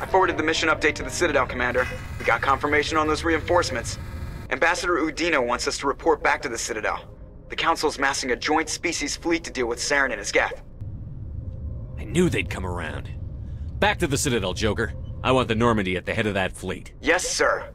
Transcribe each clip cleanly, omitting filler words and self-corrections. I forwarded the mission update to the Citadel Commander. We got confirmation on those reinforcements. Ambassador Udina wants us to report back to the Citadel. The Council's massing a joint species fleet to deal with Saren and his Geth. I knew they'd come around. Back to the Citadel, Joker. I want the Normandy at the head of that fleet. Yes, sir.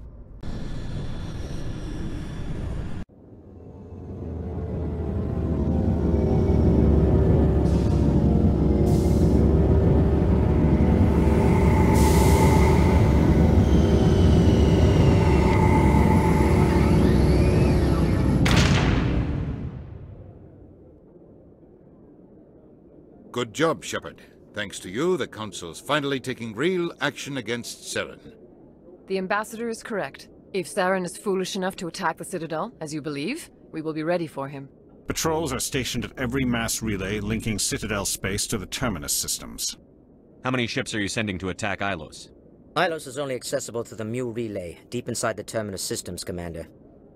Good job, Shepard. Thanks to you, the Council's finally taking real action against Saren. The Ambassador is correct. If Saren is foolish enough to attack the Citadel, as you believe, we will be ready for him. Patrols are stationed at every mass relay linking Citadel space to the Terminus systems. How many ships are you sending to attack Ilos? Ilos is only accessible to the Mew Relay, deep inside the Terminus systems, Commander.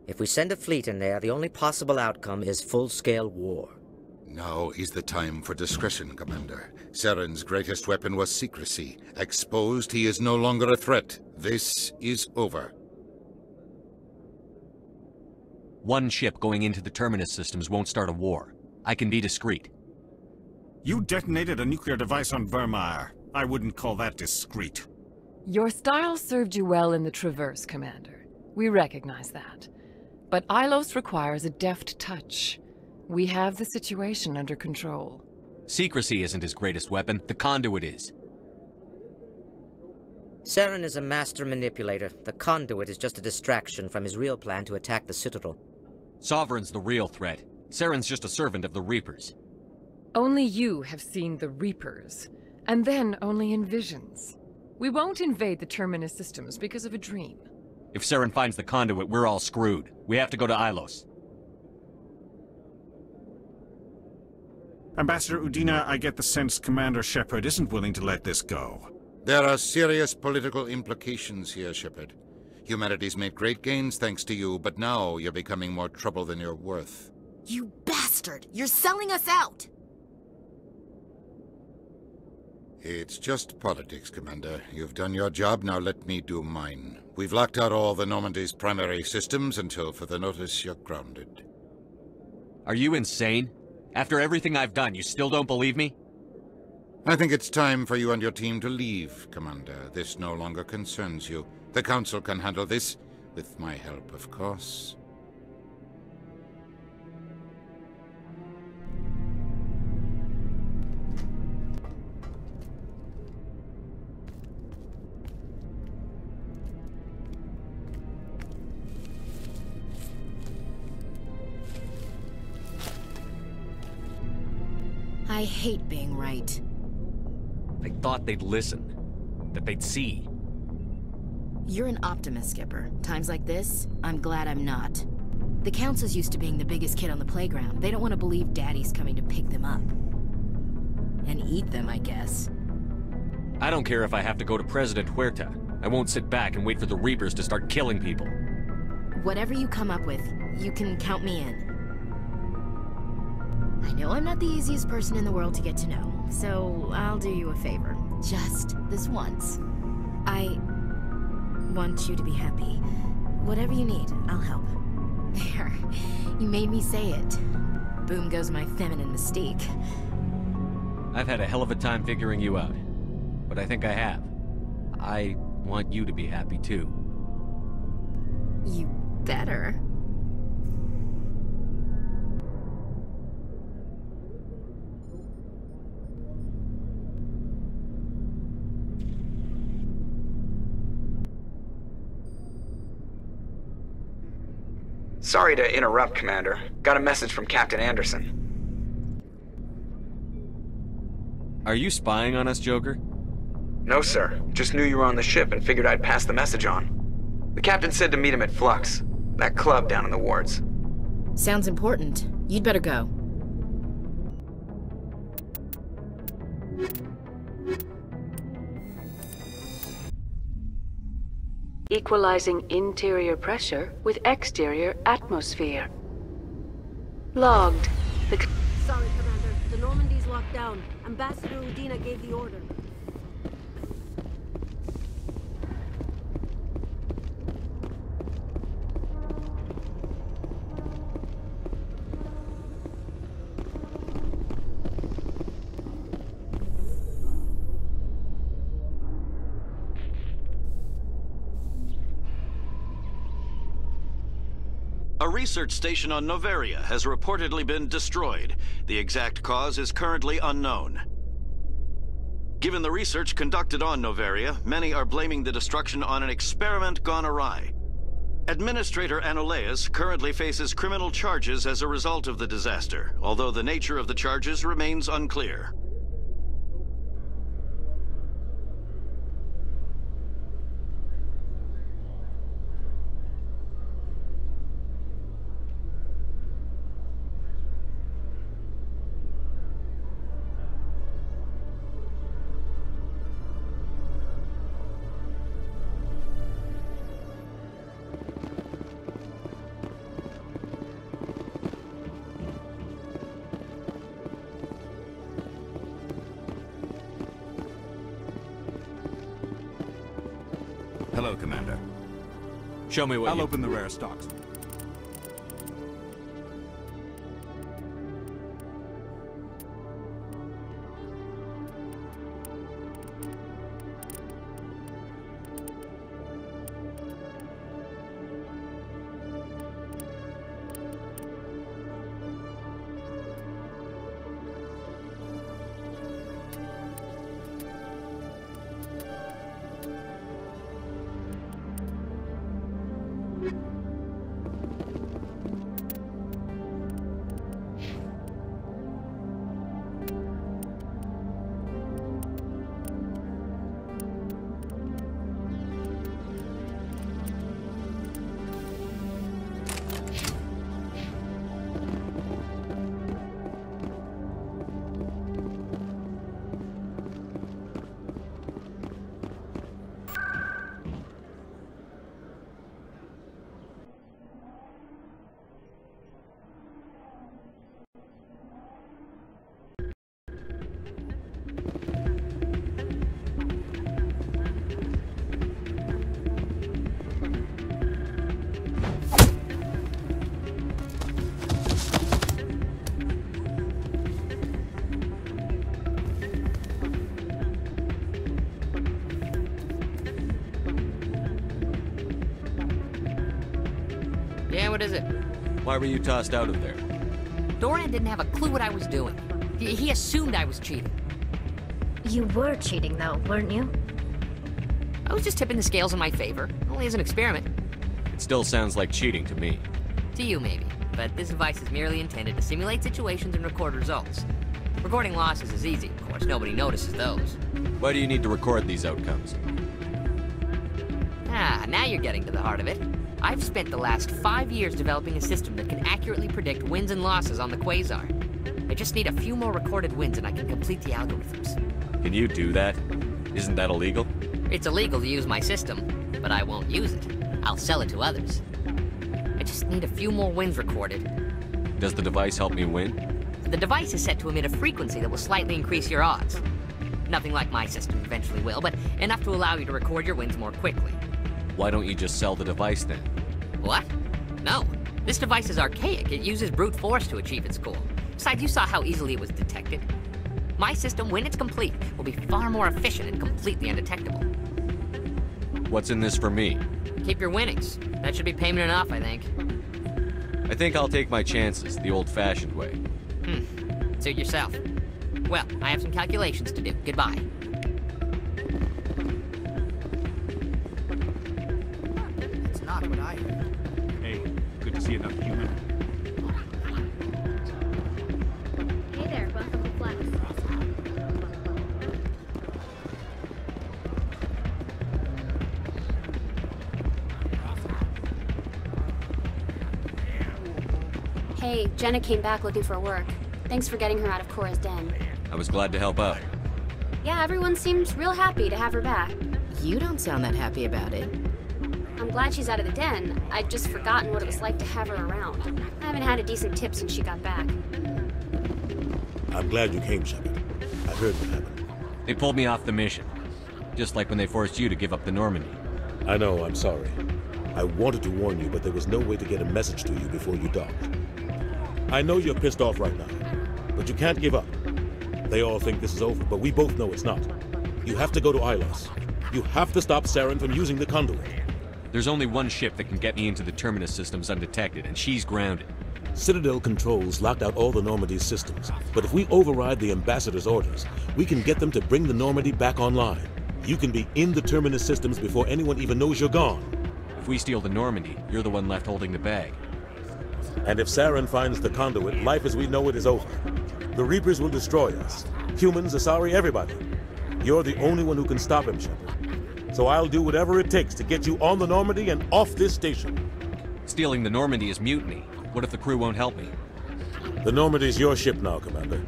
If we send a fleet in there, the only possible outcome is full-scale war. Now is the time for discretion, Commander. Saren's greatest weapon was secrecy. Exposed, he is no longer a threat. This is over. One ship going into the Terminus systems won't start a war. I can be discreet. You detonated a nuclear device on Vermeer. I wouldn't call that discreet. Your style served you well in the Traverse, Commander. We recognize that. But Ilos requires a deft touch. We have the situation under control. Secrecy isn't his greatest weapon, the Conduit is. Saren is a master manipulator. The Conduit is just a distraction from his real plan to attack the Citadel. Sovereign's the real threat. Saren's just a servant of the Reapers. Only you have seen the Reapers, and then only in visions. We won't invade the Terminus systems because of a dream. If Saren finds the Conduit, we're all screwed. We have to go to Ilos. Ambassador Udina, I get the sense Commander Shepard isn't willing to let this go. There are serious political implications here, Shepard. Humanity's made great gains thanks to you, but now you're becoming more trouble than you're worth. You bastard! You're selling us out! It's just politics, Commander. You've done your job, now let me do mine. We've locked out all the Normandy's primary systems until further notice you're grounded. Are you insane? After everything I've done, you still don't believe me? I think it's time for you and your team to leave, Commander. This no longer concerns you. The Council can handle this, with my help, of course. I hate being right. I thought they'd listen. That they'd see. You're an optimist, Skipper. Times like this, I'm glad I'm not. The Council's used to being the biggest kid on the playground. They don't want to believe Daddy's coming to pick them up. And eat them, I guess. I don't care if I have to go to President Huerta. I won't sit back and wait for the Reapers to start killing people. Whatever you come up with, you can count me in. I know I'm not the easiest person in the world to get to know, so I'll do you a favor. Just this once. I want you to be happy. Whatever you need, I'll help. There. You made me say it. Boom goes my feminine mystique. I've had a hell of a time figuring you out, but I think I have. I want you to be happy, too. You better. Sorry to interrupt, Commander. Got a message from Captain Anderson. Are you spying on us, Joker? No, sir. Just knew you were on the ship and figured I'd pass the message on. The captain said to meet him at Flux, that club down in the wards. Sounds important. You'd better go. Equalizing interior pressure with exterior atmosphere. Logged. Sorry, Commander. The Normandy's locked down. Ambassador Udina gave the order. A research station on Noveria has reportedly been destroyed. The exact cause is currently unknown. Given the research conducted on Noveria, many are blaming the destruction on an experiment gone awry. Administrator Anoleis currently faces criminal charges as a result of the disaster, although the nature of the charges remains unclear. Hello, Commander. Show me what I'll open the rare stocks. Why were you tossed out of there? Doran didn't have a clue what I was doing. He assumed I was cheating. You were cheating, though, weren't you? I was just tipping the scales in my favor, only as an experiment. It still sounds like cheating to me. To you, maybe. But this device is merely intended to simulate situations and record results. Recording losses is easy. Of course, nobody notices those. Why do you need to record these outcomes? Ah, now you're getting to the heart of it. I've spent the last 5 years developing a system that can accurately predict wins and losses on the quasar. I just need a few more recorded wins and I can complete the algorithms. Can you do that? Isn't that illegal? It's illegal to use my system, but I won't use it. I'll sell it to others. I just need a few more wins recorded. Does the device help me win? The device is set to emit a frequency that will slightly increase your odds. Nothing like my system eventually will, but enough to allow you to record your wins more quickly. Why don't you just sell the device then? What? No. This device is archaic. It uses brute force to achieve its goal. Besides, you saw how easily it was detected. My system, when it's complete, will be far more efficient and completely undetectable. What's in this for me? Keep your winnings. That should be payment enough, I think. I think I'll take my chances the old-fashioned way. Suit yourself. Well, I have some calculations to do. Goodbye. Hey, good to see another human. Hey there, welcome to Flux. Hey, Jenna came back looking for work. Thanks for getting her out of Cora's den. I was glad to help out. Yeah, everyone seems real happy to have her back. You don't sound that happy about it. I'm glad she's out of the den. I'd just forgotten what it was like to have her around. I haven't had a decent tip since she got back. I'm glad you came, Shepard. I heard what happened. They pulled me off the mission. Just like when they forced you to give up the Normandy. I know, I'm sorry. I wanted to warn you, but there was no way to get a message to you before you docked. I know you're pissed off right now, but you can't give up. They all think this is over, but we both know it's not. You have to go to Ilos. You have to stop Saren from using the Conduit. There's only one ship that can get me into the Terminus systems undetected, and she's grounded. Citadel Control's locked out all the Normandy systems, but if we override the Ambassador's orders, we can get them to bring the Normandy back online. You can be in the Terminus systems before anyone even knows you're gone. If we steal the Normandy, you're the one left holding the bag. And if Saren finds the Conduit, life as we know it is over. The Reapers will destroy us. Humans, Asari, everybody. You're the only one who can stop him, Shepard. So I'll do whatever it takes to get you on the Normandy and off this station. Stealing the Normandy is mutiny. What if the crew won't help me? The Normandy's your ship now, Commander.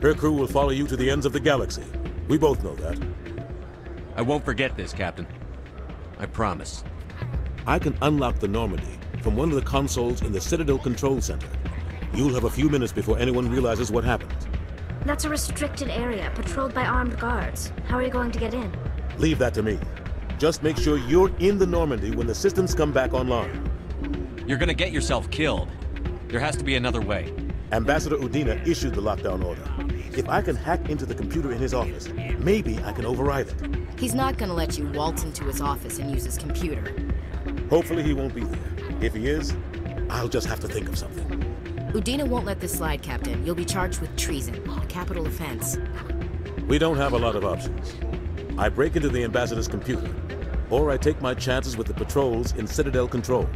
Her crew will follow you to the ends of the galaxy. We both know that. I won't forget this, Captain. I promise. I can unlock the Normandy from one of the consoles in the Citadel Control Center. You'll have a few minutes before anyone realizes what happened. That's a restricted area, patrolled by armed guards. How are you going to get in? Leave that to me. Just make sure you're in the Normandy when the systems come back online. You're gonna get yourself killed. There has to be another way. Ambassador Udina issued the lockdown order. If I can hack into the computer in his office, maybe I can override it. He's not gonna let you waltz into his office and use his computer. Hopefully he won't be there. If he is, I'll just have to think of something. Udina won't let this slide, Captain. You'll be charged with treason, a capital offense. We don't have a lot of options. I break into the Ambassador's computer, or I take my chances with the patrols in Citadel Control.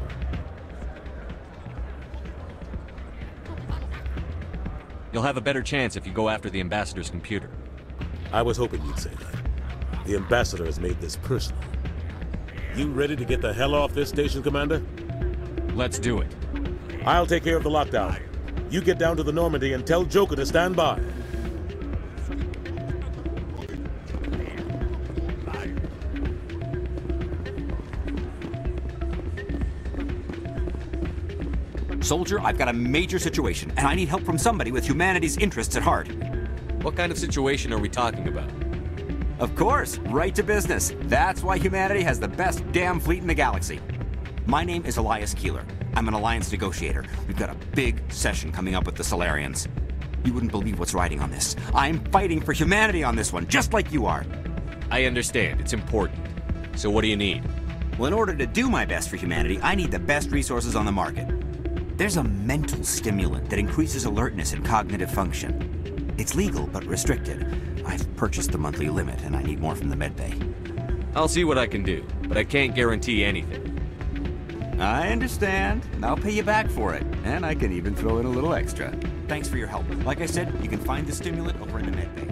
You'll have a better chance if you go after the Ambassador's computer. I was hoping you'd say that. The Ambassador has made this personal. You ready to get the hell off this station, Commander? Let's do it. I'll take care of the lockdown. You get down to the Normandy and tell Joker to stand by. Soldier, I've got a major situation, and I need help from somebody with humanity's interests at heart. What kind of situation are we talking about? Of course, right to business. That's why humanity has the best damn fleet in the galaxy. My name is Elias Keeler. I'm an alliance negotiator. We've got a big session coming up with the Salarians. You wouldn't believe what's riding on this. I'm fighting for humanity on this one, just like you are. I understand. It's important. So what do you need? Well, in order to do my best for humanity, I need the best resources on the market. There's a mental stimulant that increases alertness and cognitive function. It's legal, but restricted. I've purchased the monthly limit, and I need more from the Medbay. I'll see what I can do, but I can't guarantee anything. I understand. I'll pay you back for it, and I can even throw in a little extra. Thanks for your help. Like I said, you can find the stimulant over in the Medbay.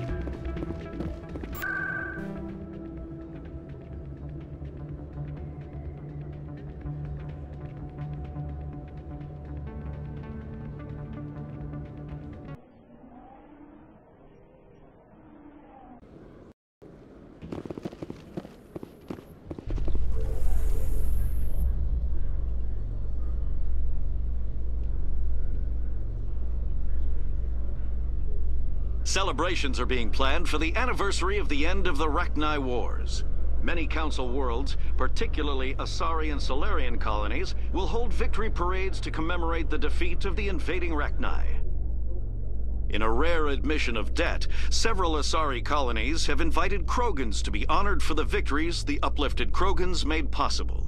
Celebrations are being planned for the anniversary of the end of the Rachni Wars. Many Council worlds, particularly Asari and Solarian colonies, will hold victory parades to commemorate the defeat of the invading Rachni. In a rare admission of debt, several Asari colonies have invited Krogans to be honored for the victories the uplifted Krogans made possible.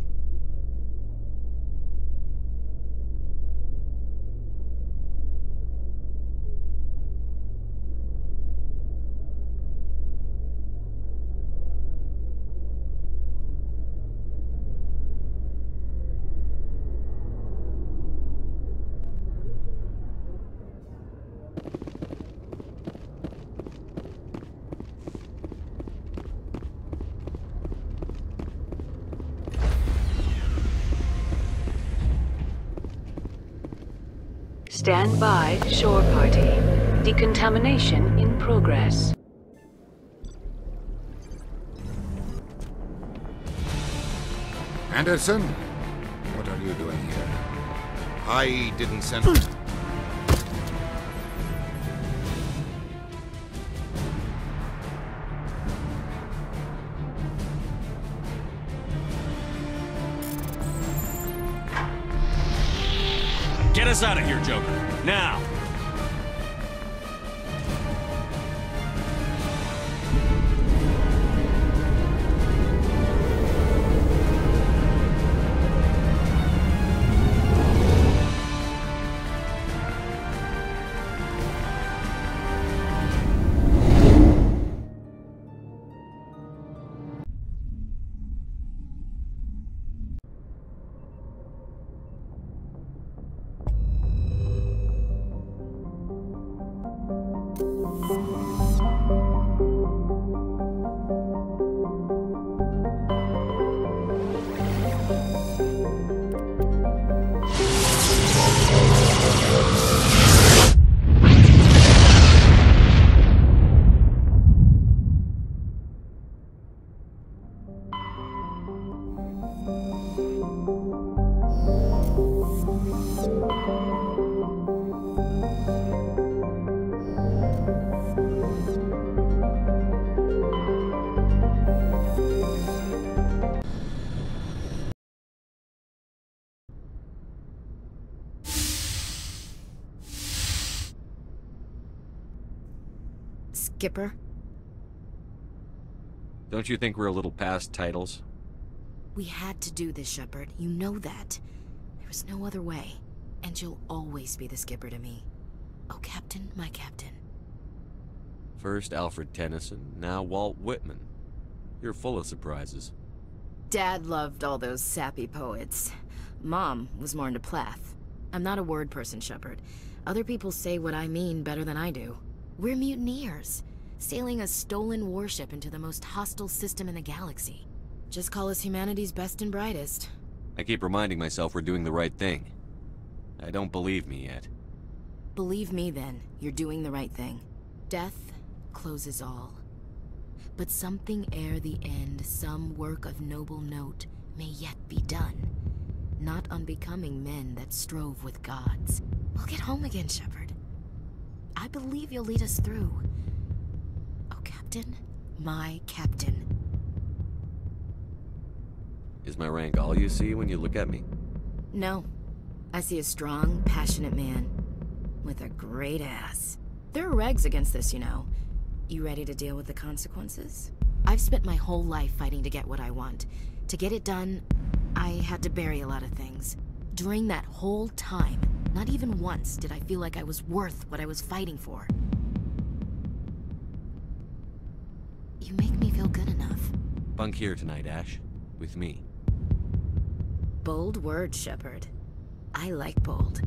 Stand by, shore party. Decontamination in progress. Anderson? What are you doing here? I didn't send... Get us out of here, Joker. Now! Skipper. Don't you think we're a little past titles? We had to do this, Shepard. You know that. There was no other way. And you'll always be the Skipper to me. Oh, Captain, my Captain. First Alfred Tennyson, now Walt Whitman. You're full of surprises. Dad loved all those sappy poets. Mom was more into Plath. I'm not a word person, Shepard. Other people say what I mean better than I do. We're mutineers, sailing a stolen warship into the most hostile system in the galaxy. Just call us humanity's best and brightest. I keep reminding myself we're doing the right thing. I don't believe me yet. Believe me then, you're doing the right thing. Death closes all. But something ere the end, some work of noble note, may yet be done. Not unbecoming men that strove with gods. We'll get home again, Shepard. I believe you'll lead us through. Oh, Captain, my Captain. Is my rank all you see when you look at me? No. I see a strong, passionate man. With a great ass. There are regs against this, you know. You ready to deal with the consequences? I've spent my whole life fighting to get what I want. To get it done, I had to bury a lot of things. During that whole time, not even once did I feel like I was worth what I was fighting for. You make me feel good enough. Bunk here tonight, Ash. With me. Bold words, Shepard. I like bold.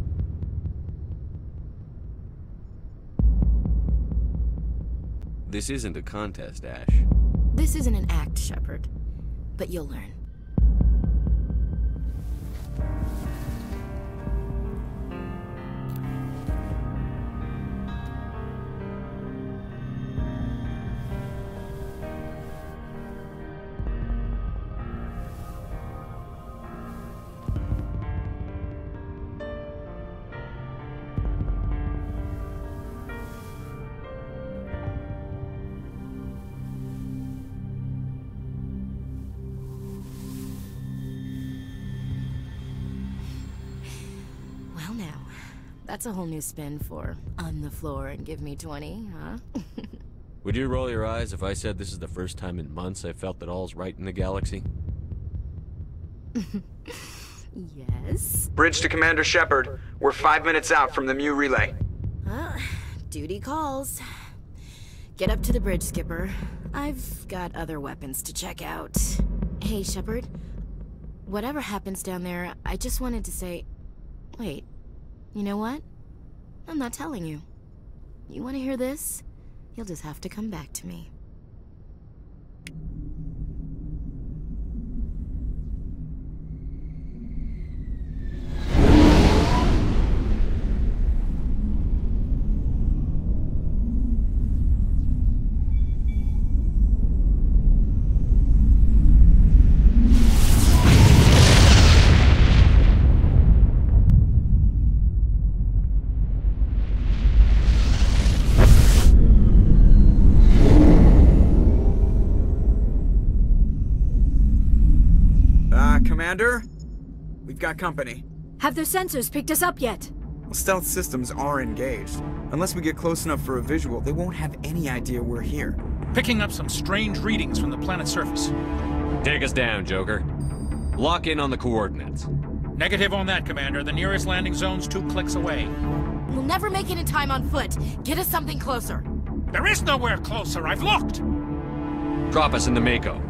This isn't a contest, Ash. This isn't an act, Shepard. But you'll learn. That's a whole new spin for on the floor and give me 20, huh? Would you roll your eyes if I said this is the first time in months I felt that all's right in the galaxy? Yes. Bridge to Commander Shepard. We're 5 minutes out from the Mew Relay. Well, duty calls. Get up to the bridge, Skipper. I've got other weapons to check out. Hey, Shepard. Whatever happens down there, I just wanted to say... Wait. You know what? I'm not telling you. You want to hear this? You'll just have to come back to me. Commander, we've got company. Have their sensors picked us up yet? Well, stealth systems are engaged. Unless we get close enough for a visual, they won't have any idea we're here. Picking up some strange readings from the planet's surface. Take us down, Joker. Lock in on the coordinates. Negative on that, Commander. The nearest landing zone's 2 clicks away. We'll never make it in time on foot. Get us something closer. There is nowhere closer. I've looked. Drop us in the Mako.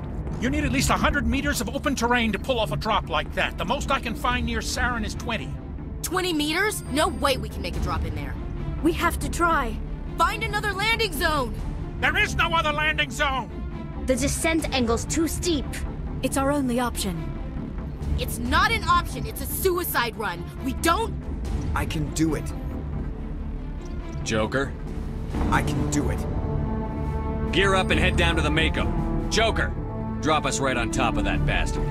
You need at least 100 meters of open terrain to pull off a drop like that. The most I can find near Saren is 20. 20 meters? No way we can make a drop in there. We have to try. Find another landing zone! There is no other landing zone! The descent angle's too steep. It's our only option. It's not an option, it's a suicide run. We don't... I can do it. Joker? I can do it. Gear up and head down to the Mako. Joker! Drop us right on top of that bastard.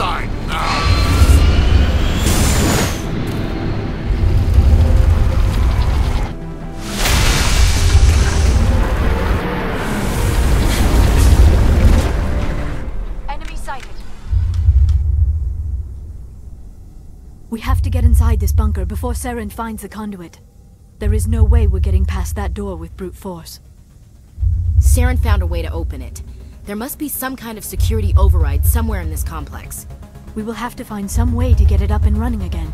outside now! We have to get inside this bunker before Saren finds the conduit. There is no way we're getting past that door with brute force. Saren found a way to open it. There must be some kind of security override somewhere in this complex. We will have to find some way to get it up and running again.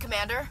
Commander.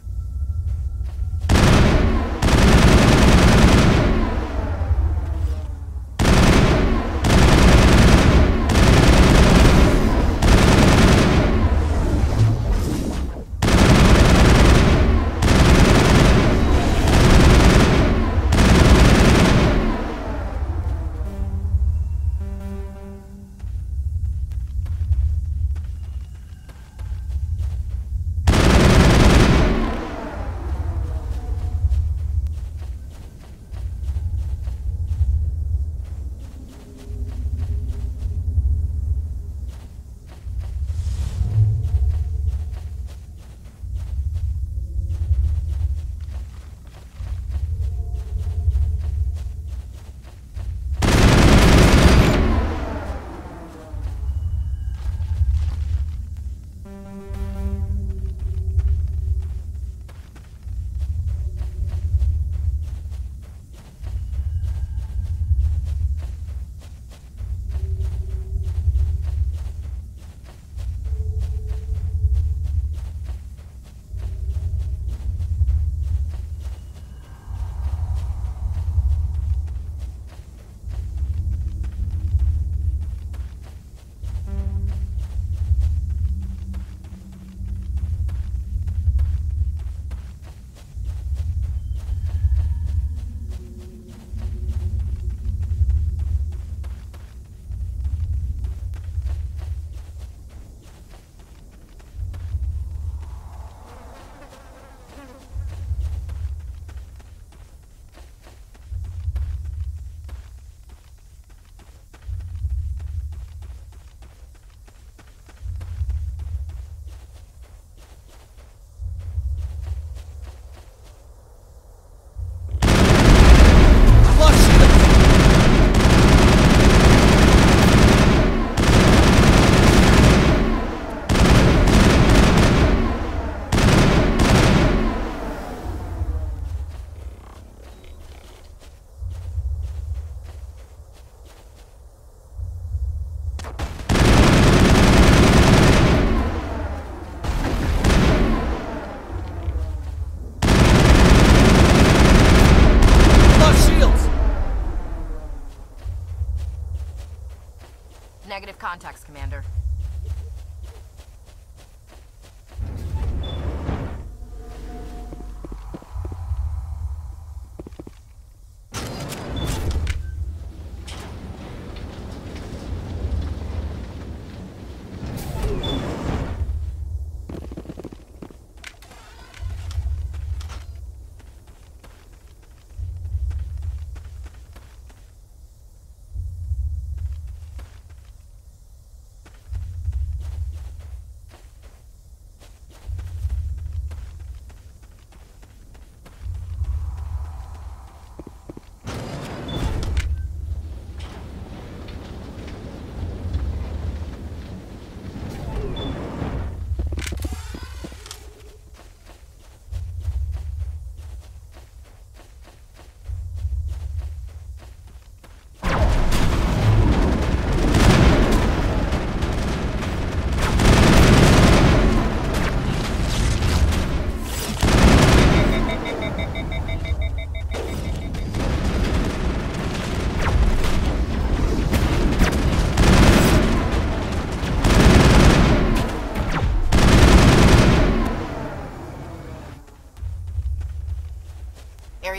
contacts, Commander.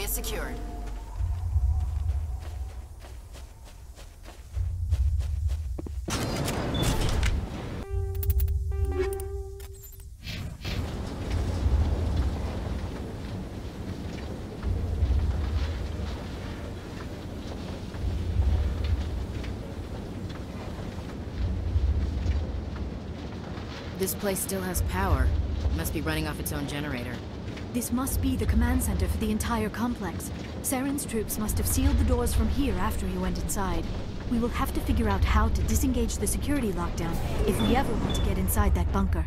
Secured. This place still has power. It must be running off its own generator. This must be the command center for the entire complex. Saren's troops must have sealed the doors from here after he went inside. We will have to figure out how to disengage the security lockdown if we ever want to get inside that bunker.